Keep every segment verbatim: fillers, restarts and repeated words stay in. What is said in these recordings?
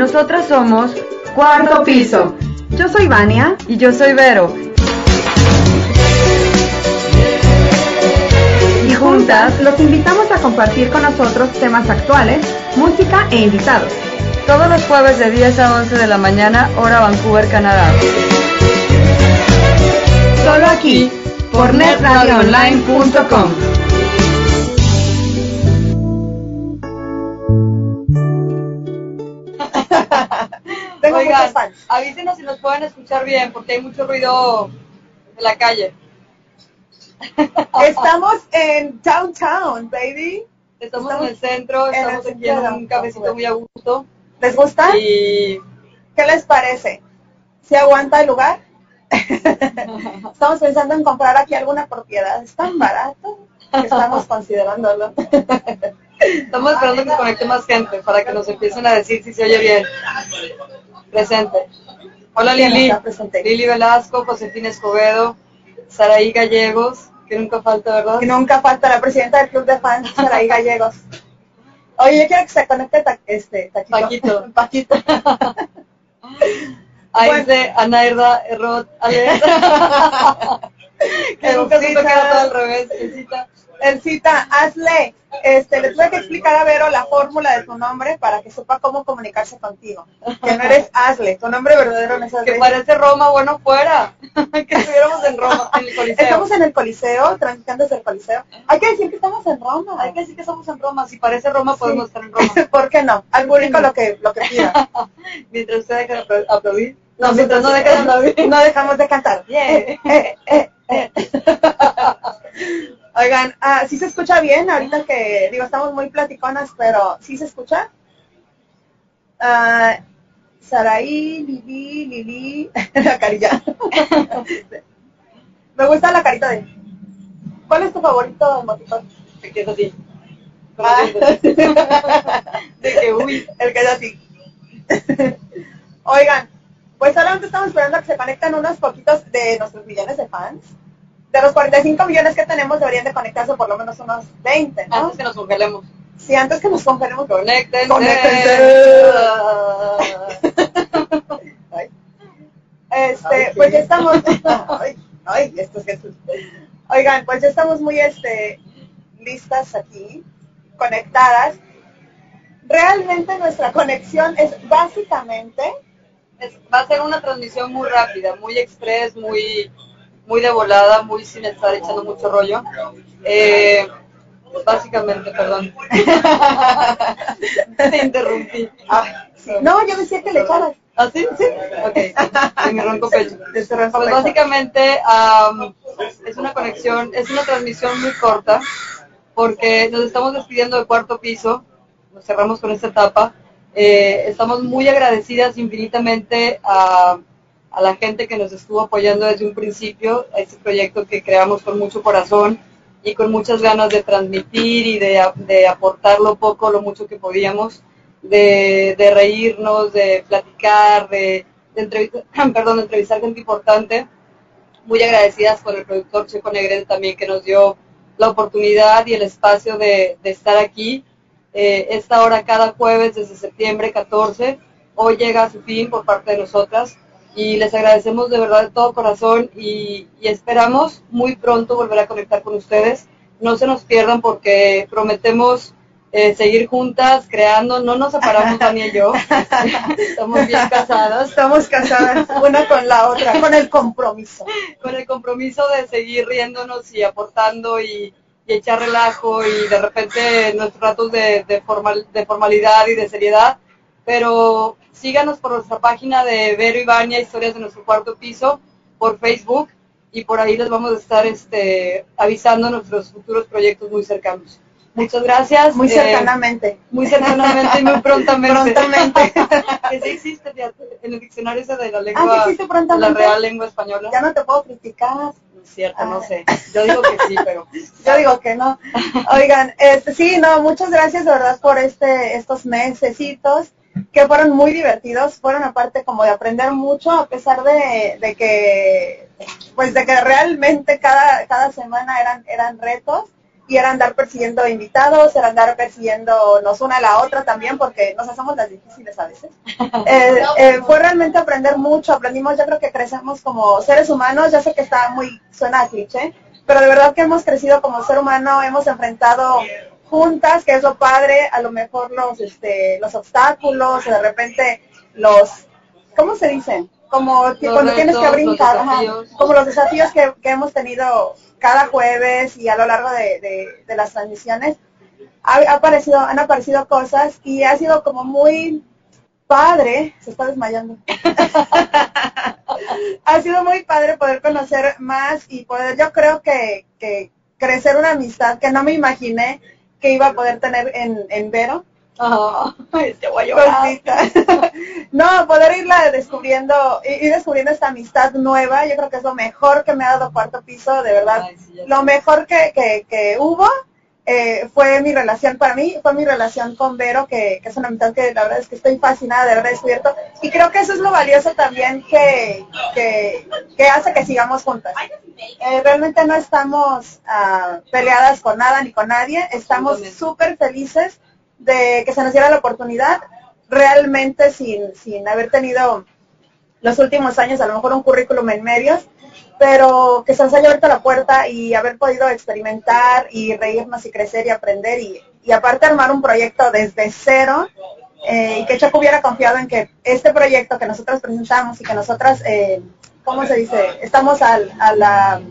Nosotras somos Cuarto Piso. Yo soy Vania. Y yo soy Vero. Y juntas los invitamos a compartir con nosotros temas actuales, música e invitados. Todos los jueves de diez a once de la mañana, hora Vancouver, Canadá. Solo aquí, por net radio online punto com. Oigan, avísenos si nos pueden escuchar bien, porque hay mucho ruido en la calle. Estamos en downtown, baby. Estamos, estamos en el centro, estamos en el aquí centro en un cafecito muy a gusto. ¿Les gusta? Y... ¿qué les parece? ¿Se aguanta el lugar? Estamos pensando en comprar aquí alguna propiedad. Es tan barato que estamos considerándolo. Estamos esperando que conecte más gente para que nos empiecen a decir si se oye bien. Presente. Hola Lili. Lili Velasco, Josefín Escobedo, Saraí Gallegos, que nunca falta, ¿verdad? Que nunca falta la presidenta del club de fans, Saraí Gallegos. Oye, yo quiero que se conecte ta este, Taquito. Paquito. Paquito. Ahí dice Anairda, Errot, Ale. Que nunca se toca todo al revés. Elcita, Elcita, hazle. Este, le tuve que explicar a Vero la fórmula de tu nombre para que sepa cómo comunicarse contigo. Que no eres Hazle, tu nombre verdadero no es Hazle. Que parece Roma, bueno fuera. Que estuviéramos en Roma, en el Coliseo. Estamos en el Coliseo, transitando desde el Coliseo. Hay que decir que estamos en Roma. Hay que decir que somos en Roma. Si parece Roma, podemos sí. estar en Roma. ¿Por qué no? Al público sí. lo que lo que pida. Mientras usted deja de aplaudir. No, no mientras no deja de aplaudir. No dejamos de cantar. Yeah. Eh, eh, eh, eh. Oigan, ah, ¿sí se escucha bien? Ahorita que, digo, estamos muy platiconas, pero ¿sí se escucha? Uh, Saraí, Lili, Lili, la carilla. Me gusta la carita de... ¿Cuál es tu favorito emoticón? El que es así. Ah. De que, uy, el que es así. Oigan, pues solamente estamos esperando a que se conecten unos poquitos de nuestros millones de fans. De los cuarenta y cinco millones que tenemos, deberían de conectarse por lo menos unos veinte, ¿no? Antes que nos congelemos. Sí, antes que nos congelemos. ¡Conéctense! ¡Conéctense! Ay. Este, ay, sí. Pues ya estamos... Ay, ay, esto es Jesús. Oigan, pues ya estamos muy este, listas aquí, conectadas. Realmente nuestra conexión es básicamente... Es, va a ser una transmisión muy rápida, muy express, muy... muy de volada, muy sin estar echando mucho rollo. Eh, básicamente, perdón. Te interrumpí. Ah, sí. No, yo decía que le echaras. ¿Ah, sí? Sí. Ok. Se me ronco pecho. Pues básicamente um, es una conexión, es una transmisión muy corta, porque nos estamos despidiendo de Cuarto Piso, nos cerramos con esta etapa. Eh, estamos muy agradecidas infinitamente a... a la gente que nos estuvo apoyando desde un principio, a este proyecto que creamos con mucho corazón y con muchas ganas de transmitir y de, de aportar lo poco, lo mucho que podíamos, de, de reírnos, de platicar, de, de, entrevistar, perdón, de entrevistar gente importante. Muy agradecidas con el productor Checo Negrete también, que nos dio la oportunidad y el espacio de, de estar aquí. Eh, esta hora cada jueves desde septiembre catorce, hoy llega a su fin por parte de nosotras. Y les agradecemos de verdad de todo corazón y, y esperamos muy pronto volver a conectar con ustedes. No se nos pierdan porque prometemos eh, seguir juntas, creando. No nos separamos, Vania y yo. Estamos bien casadas. Estamos casadas una con la otra, con el compromiso. Con el compromiso de seguir riéndonos y aportando y, y echar relajo y de repente nuestros ratos de, de, formal, de formalidad y de seriedad. Pero síganos por nuestra página de Vero y Vania, Historias de Nuestro Cuarto Piso, por Facebook, y por ahí les vamos a estar este, avisando nuestros futuros proyectos muy cercanos. Muchas gracias. Muy cercanamente. Eh, muy cercanamente y muy prontamente. Prontamente. Que sí existe en el diccionario ese de la lengua, ah, la real lengua española. Ya no te puedo criticar. No es cierto, ah. no sé. Yo digo que sí, pero... Yo digo que no. Oigan, este, sí, no, muchas gracias de verdad por este, estos mesecitos, que fueron muy divertidos, fueron aparte como de aprender mucho, a pesar de, de que pues de que realmente cada, cada semana eran, eran retos, y era andar persiguiendo invitados, era andar persiguiéndonos una a la otra también, porque nos hacemos las difíciles a veces. Eh, eh, fue realmente aprender mucho, aprendimos, yo creo que crecemos como seres humanos, ya sé que está muy, suena a cliché, pero de verdad que hemos crecido como ser humano, hemos enfrentado juntas, que es lo padre, a lo mejor los, este, los obstáculos, de repente los, ¿cómo se dice? Como que cuando retos, tienes que brincar, los desafíos, ajá, como los desafíos que, que hemos tenido cada jueves y a lo largo de, de, de las transmisiones, ha, ha aparecido, han aparecido cosas y ha sido como muy padre, se está desmayando, ha sido muy padre poder conocer más y poder, yo creo que, que crecer una amistad que no me imaginé que iba a poder tener en, en Vero. Oh, te voy a llorar. No, poder irla descubriendo, ir descubriendo esta amistad nueva, yo creo que es lo mejor que me ha dado Cuarto Piso, de verdad. Ay, sí, lo mejor que, que, que hubo eh, fue mi relación, para mí, fue mi relación con Vero, que, que es una amistad que la verdad es que estoy fascinada de haber descubierto. Y creo que eso es lo valioso también que, que, que hace que sigamos juntas. Eh, realmente no estamos uh, peleadas con nada ni con nadie, estamos súper felices de que se nos diera la oportunidad, realmente sin, sin haber tenido los últimos años, a lo mejor un currículum en medios, pero que se nos haya abierto la puerta y haber podido experimentar y reírnos y crecer y aprender y, y aparte armar un proyecto desde cero eh, y que Checo hubiera confiado en que este proyecto que nosotros presentamos y que nosotras, eh, ¿cómo se dice? Estamos al, a la,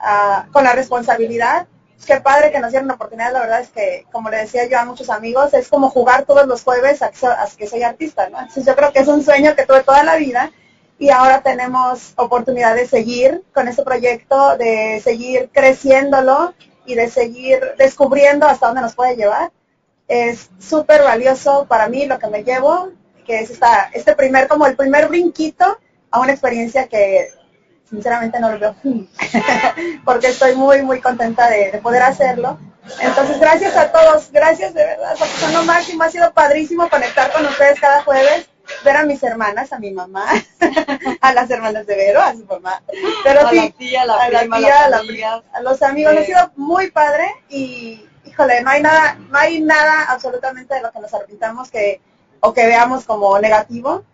a, con la responsabilidad. Qué padre que nos dieron la oportunidad, la verdad es que, como le decía yo a muchos amigos, es como jugar todos los jueves a que soy artista, ¿no? Entonces yo creo que es un sueño que tuve toda la vida y ahora tenemos oportunidad de seguir con este proyecto, de seguir creciéndolo y de seguir descubriendo hasta dónde nos puede llevar. Es súper valioso para mí lo que me llevo, que es esta, este primer, como el primer brinquito a una experiencia que sinceramente no lo veo porque estoy muy muy contenta de, de poder hacerlo. Entonces gracias a todos, gracias de verdad, porque son lo máximo, ha sido padrísimo conectar con ustedes cada jueves, ver a mis hermanas, a mi mamá, a las hermanas de Vero, a su mamá, pero a sí, la tía, la a prima, la tía, a la prima, a los amigos, eh. Ha sido muy padre y híjole, no hay nada, no hay nada absolutamente de lo que nos arrepintamos que, o que veamos como negativo.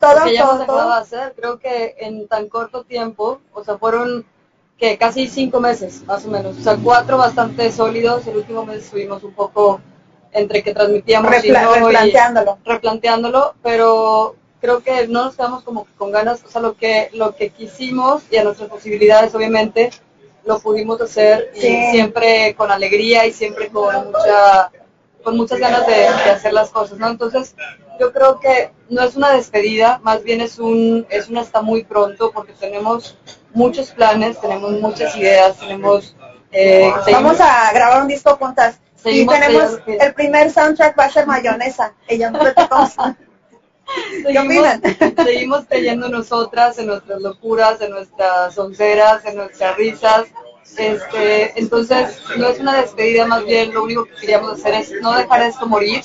Todo, que ya todo, hemos dejado todo. De hacer, creo que en tan corto tiempo, o sea, fueron que casi cinco meses, más o menos, o sea, cuatro bastante sólidos, el último mes subimos un poco entre que transmitíamos Repla y no, replanteándolo. Y replanteándolo, pero creo que no nos quedamos como con ganas, o sea, lo que, lo que quisimos y a nuestras posibilidades, obviamente, lo pudimos hacer sí. Y siempre con alegría y siempre con mucha... con muchas ganas de, de hacer las cosas, ¿no? Entonces, yo creo que no es una despedida, más bien es un es un hasta muy pronto, porque tenemos muchos planes, tenemos muchas ideas, tenemos... Eh, wow. seguimos, vamos a grabar un disco juntas. Y tenemos, el primer soundtrack va a ser mayonesa. Ella no te toca. ¿Qué opinan? Seguimos creyendo nosotras, en nuestras locuras, en nuestras onceras, en nuestras risas. Este, entonces no es una despedida, más bien lo único que queríamos hacer es no dejar esto morir,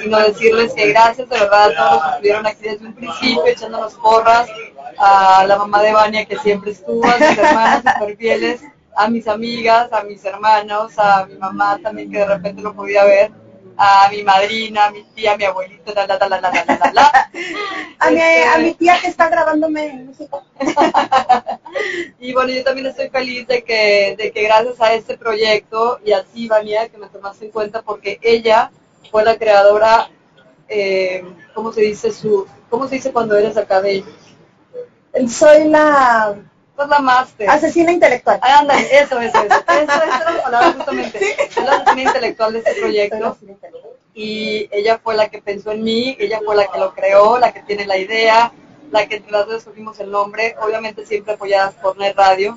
sino decirles que gracias de verdad a todos los que estuvieron aquí desde un principio echándonos porras, a la mamá de Vania que siempre estuvo, a mis hermanas super fieles, a mis amigas, a mis hermanos, a mi mamá también que de repente lo podía ver, a mi madrina, a mi tía, a mi abuelita, la, la, la, la, la, la, la. A, mi, este... a mi tía que está grabándome en música. Y bueno, yo también estoy feliz de que, de que gracias a este proyecto, y a ti, Vania, que me tomaste en cuenta, porque ella fue la creadora, eh, ¿cómo se dice su, cómo se dice cuando eres acá de ella? Soy la... Pues la máster. Asesina intelectual. Ah, anda, eso, eso, eso. Eso, eso lo hablaba justamente. Sí. La asesina intelectual de este proyecto. Y ella fue la que pensó en mí, ella fue la que lo creó, la que tiene la idea, la que entre las dos escogimos el nombre, obviamente siempre apoyadas por N E T Radio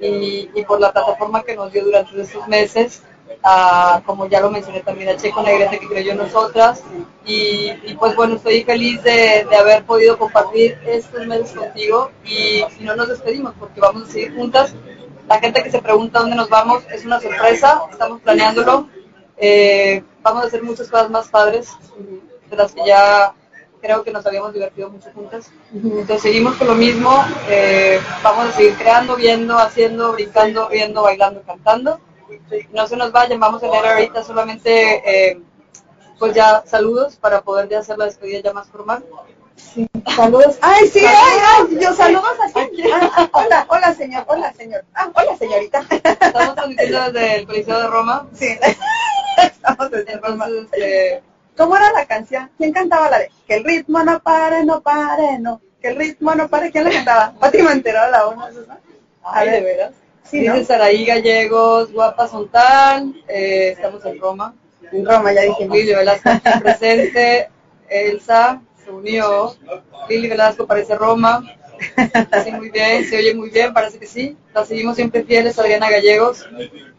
y, y por la plataforma que nos dio durante estos meses, a, como ya lo mencioné también a Checo Negrete que creyó en nosotras. Y, y pues bueno, estoy feliz de, de haber podido compartir estos meses contigo y, y no nos despedimos porque vamos a seguir juntas. La gente que se pregunta dónde nos vamos es una sorpresa, estamos planeándolo, eh, vamos a hacer muchas cosas más padres de las que ya creo que nos habíamos divertido mucho juntas. Entonces seguimos con lo mismo, eh, vamos a seguir creando, viendo, haciendo, brincando, viendo, bailando, cantando No se nos vayan, vamos a leer ahorita solamente eh, pues ya saludos para poder ya hacer la despedida ya más formal. Sí, saludos. Ay, sí, ay, ay, yo saludos así. Ah, hola, hola señor, hola señor. Ah, hola señorita. Estamos transmitiendo desde el Coliseo de Roma. Sí, estamos desde Roma. Eh... ¿Cómo era la canción? ¿Quién cantaba la de que el ritmo no pare, no pare, no? Que el ritmo no pare, ¿quién la cantaba? Pati Mantero, la una, a ver, de veras. Sí, dice, ¿no? Saraí Gallegos, guapa son tal, eh, estamos en Roma. En Roma, ya dije. Lili Velasco presente, Elsa se unió, Lili Velasco parece Roma, sí, muy bien, se oye muy bien, parece que sí, la seguimos siempre fieles, Adriana Gallegos.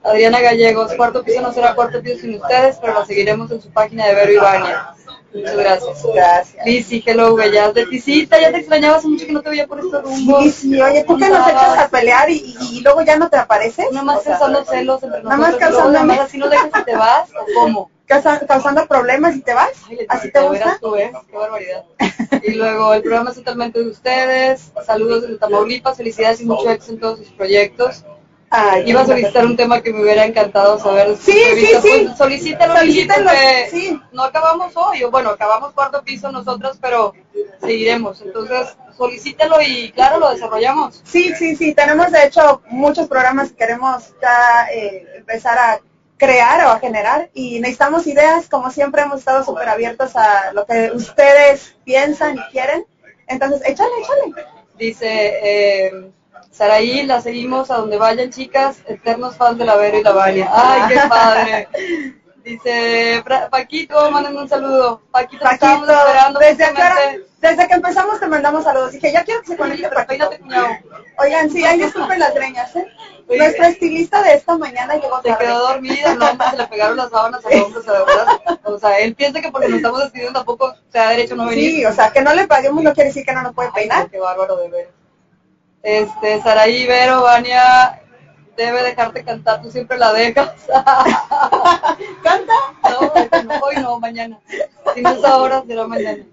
Adriana Gallegos, Cuarto Piso no será Cuarto Piso sin ustedes, pero la seguiremos en su página de Vero y Vania. Muchas gracias. Gracias. Lizzy, hello, bellas. De Tisita, ya te extrañaba hace mucho que no te veía por estos rumbos. Sí, sí, oye, ¿tú que nos echas a pelear y, y, y luego ya no te apareces? Nada más causando celos entre nosotros. Nada más causando... Nada más así nos dejas y te vas, ¿o cómo? Causando problemas y te vas. Ay, les, así te, te gusta. Verás, tú ves, qué barbaridad. Y luego, el programa es totalmente de ustedes. Saludos desde Tamaulipas, felicidades y mucho éxito en todos sus proyectos. Ay, iba a solicitar un tema que me hubiera encantado saber. Sí, sí, sí. Pues, solicítalo, solicítalo, sí. No acabamos hoy, bueno, acabamos Cuarto Piso nosotros, pero seguiremos. Entonces, solicítalo y claro, lo desarrollamos. Sí, sí, sí. Tenemos de hecho muchos programas que queremos ya eh, empezar a crear o a generar y necesitamos ideas. Como siempre hemos estado súper abiertos a lo que ustedes piensan y quieren. Entonces, échale, échale. Dice... Eh, Saraí, la seguimos a donde vayan, chicas, eternos fans de la Vero y la Vania. ¡Ay, qué padre! Dice, Paquito, mándenme un saludo. Paquito, Paquito estábamos esperando. Desde, ahora, desde que empezamos te mandamos saludos. Dije, ya quiero que se conecte Paquito. Oigan, sí, ahí disculpen las greñas, ¿eh? Oye, nuestra estilista de esta mañana llegó tarde. Se quedó dormida, no, se le pegaron las sábanas al hombro, o sea, de verdad. O sea, él piensa que porque nos estamos despidiendo tampoco se ha derecho a no venir. Sí, o sea, que no le paguemos no quiere decir que no nos puede peinar. Ay, qué bárbaro de ver. Este, Saraí, Vero, Vania, debe dejarte cantar, tú siempre la dejas. ¿Canta? No, hoy no, mañana. Si no es ahora, será mañana.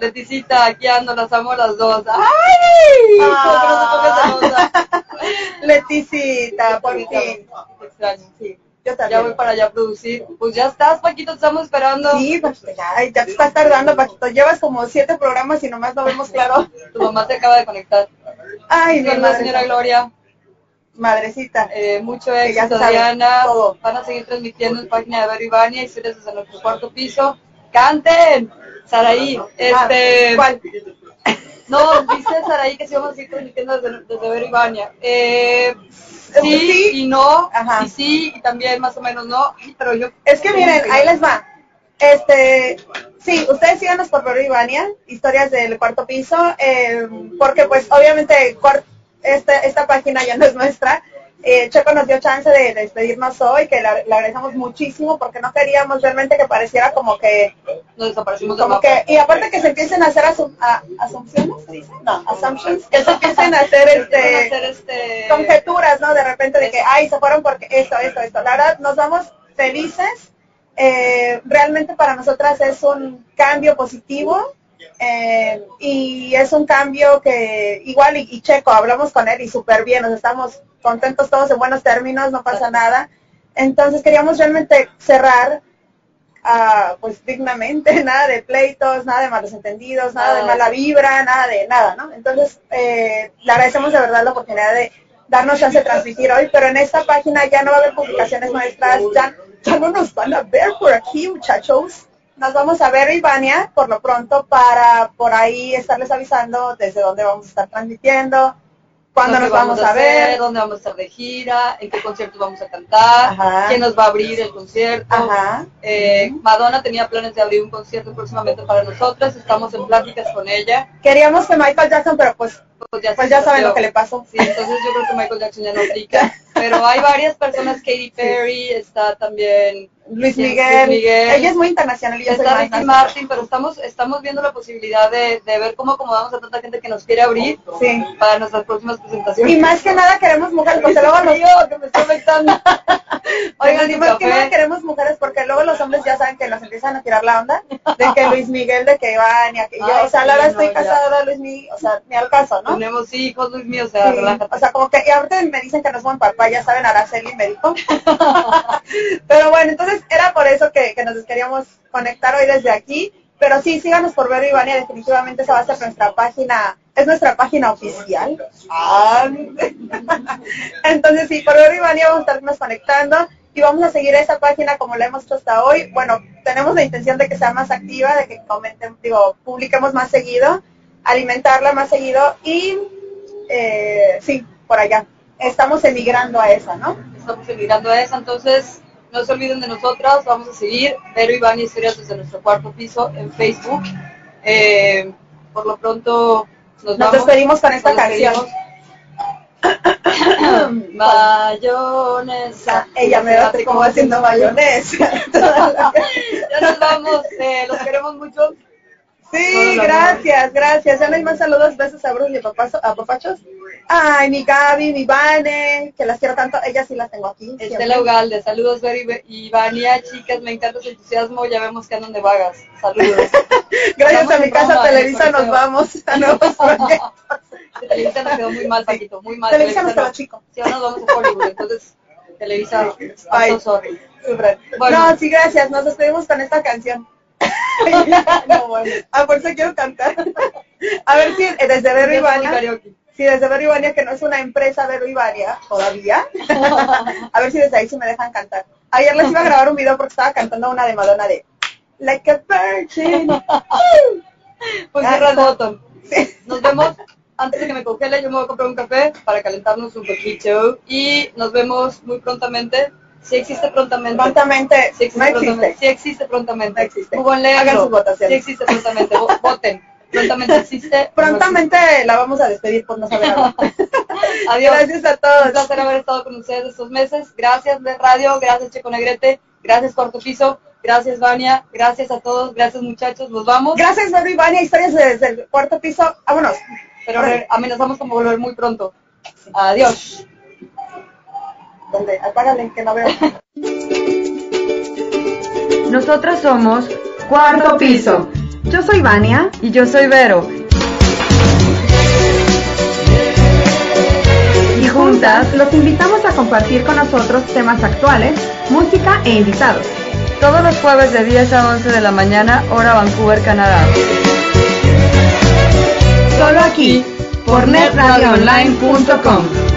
Leticita, aquí ando, las amo a las dos. ¡Ay! Ah. ¿Cómo que no se toca esa Leticita, por fin. Te extraño, sí. Yo también. Ya voy para allá a producir. Pues ya estás, Paquito, te estamos esperando. Sí, pues ya, ya te estás tardando, Paquito. Llevas como siete programas y nomás no vemos claro. Tu mamá te acaba de conectar. Ay, mi madre, señora Gloria. Madrecita. Eh, mucho éxito, Diana. Todo. Van a seguir transmitiendo en página de Vero y Vania, historias desde nuestro Cuarto Piso. ¡Canten! Saraí, este... ¿Cuál? No, dice Saraí que sí vamos a seguir transmitiendo desde, desde Vero y Vania. Eh... Sí, sí y no, ajá. Y sí y también más o menos no, pero yo... Es que miren, ahí les va. Este, sí, ustedes síganos por Vero y Vania, historias del Cuarto Piso, eh, porque pues obviamente esta, esta página ya no es nuestra. Eh, Checo nos dio chance de despedirnos hoy, que le agradecemos muchísimo porque no queríamos realmente que pareciera como que... Nos desaparecimos como del mapa. Que, y aparte que se empiecen a hacer asum a, asunciones, ¿se dice? No, assumptions, que se empiecen a hacer, este, hacer este... conjeturas, ¿no? De repente de que, ay, se fueron porque esto, esto, esto. La verdad, nos vamos felices. Eh, realmente para nosotras es un cambio positivo. Eh, y es un cambio que igual y, y Checo, hablamos con él y súper bien, nos estamos contentos todos en buenos términos, no pasa nada. Entonces queríamos realmente cerrar uh, pues dignamente, nada de pleitos, nada de malos entendidos, nada de mala vibra, nada de nada, ¿no? Entonces eh, le agradecemos de verdad la oportunidad de darnos chance de transmitir hoy, pero en esta página ya no va a haber publicaciones nuestras, ya, ya no nos van a ver por aquí, muchachos. Nos vamos a Vero y Vania por lo pronto para por ahí estarles avisando desde dónde vamos a estar transmitiendo, cuándo nos vamos, vamos a hacer, ver, dónde vamos a estar de gira, en qué conciertos vamos a cantar, ajá, quién nos va a abrir el concierto. Ajá. Eh, Madonna tenía planes de abrir un concierto próximamente para nosotras, estamos en pláticas con ella. Queríamos que Michael Jackson, pero pues, pues ya, pues ya saben lo que le pasó. Sí, entonces yo creo que Michael Jackson ya no aplica, pero hay varias personas, Katy Perry, sí, está también... Luis Miguel. Luis Miguel. Ella es muy internacional. Y yo está Ricky Martin, pero estamos estamos viendo la posibilidad de, de ver cómo acomodamos a tanta gente que nos quiere abrir sí. para nuestras próximas presentaciones. Y más que nada queremos mujeres, porque luego los... Yo, que me estoy afectando. Oigan, y más que nada queremos mujeres, porque luego los hombres ya saben que nos empiezan a tirar la onda, de que Luis Miguel, de que Vania, que yo, ah, o sea, ahora sí, no, estoy casada, Luis Miguel, o sea, ni al caso, ¿no? Tenemos hijos, Luis mío, o sea, sí. relájate. O sea, como que, y ahorita me dicen que no es buen papá, ya saben, Araceli me dijo. Pero bueno, entonces era por eso que, que nos queríamos conectar hoy desde aquí. Pero sí, síganos por Vero y Vania, definitivamente esa va a ser nuestra página, es nuestra página oficial. Entonces sí, por Vero y Vania vamos a estarnos conectando y vamos a seguir esa página como la hemos hecho hasta hoy. Bueno, tenemos la intención de que sea más activa, de que comenten, digo, publiquemos más seguido, alimentarla más seguido y eh, sí, por allá. Estamos emigrando a esa, ¿no? Estamos emigrando a esa, entonces... No se olviden de nosotras, vamos a seguir Vero y Vania Historias desde nuestro cuarto piso en Facebook. Eh, por lo pronto nos, nos vamos. Nos despedimos con esta nos canción. Mayonesa. Ella me bate como haciendo mayonesa. Ya nos vamos, eh, los queremos mucho. Sí, no, gracias, amor. gracias. Ya no hay más saludos, besos a Bruce y a Papachos. Ay, mi Gaby, mi Vane, que las quiero tanto. Ellas sí las tengo aquí. Estela Ugalde, saludos, Vero y Vania, chicas, me encanta su entusiasmo. Ya vemos que andan de vagas. Saludos. Gracias Estamos a mi casa Televisa, nos vamos a nuevos proyectos. Televisa nos quedó muy mal, Paquito, muy mal. Televisa, Televisa nos quedó no. chico. Sí, ahora nos vamos a Hollywood, entonces Televisa, I'm so sorry. Bueno. No, sí, gracias. Nos despedimos con esta canción. No, bueno. Ah, por eso quiero cantar. A ver si desde Vero y Vania, si desde Vero y Vania, que no es una empresa Vero y Vania todavía, a ver si desde ahí se me dejan cantar. Ayer les iba a grabar un video porque estaba cantando una de Madonna de Like a Virgin. Pues cierra el botón. Sí. Nos vemos. Antes de que me congele, yo me voy a comprar un café para calentarnos un poquito y nos vemos muy prontamente. Si existe prontamente. Prontamente. Si existe no prontamente. Existe. Si existe prontamente. No existe. Hagan sus votaciones. Si existe prontamente. Voten. Prontamente existe. Prontamente no existe. La vamos a despedir por no saber hablar. Adiós. Gracias a todos. Un placer haber estado con ustedes estos meses. Gracias, Net Radio. Gracias, Checo Negrete. Gracias, Cuarto Piso. Gracias, Vania. Gracias a todos. Gracias, muchachos. Nos vamos. Gracias, Vero y Vania. Historias desde el cuarto piso. Vámonos. Pero re, amenazamos con volver muy pronto. Adiós. Donde apágale, que no veo. Nosotras somos Cuarto Piso. Yo soy Vania y yo soy Vero. Y juntas los invitamos a compartir con nosotros temas actuales, música e invitados. Todos los jueves de diez a once de la mañana, hora Vancouver, Canadá. Solo aquí, por net radio online punto com.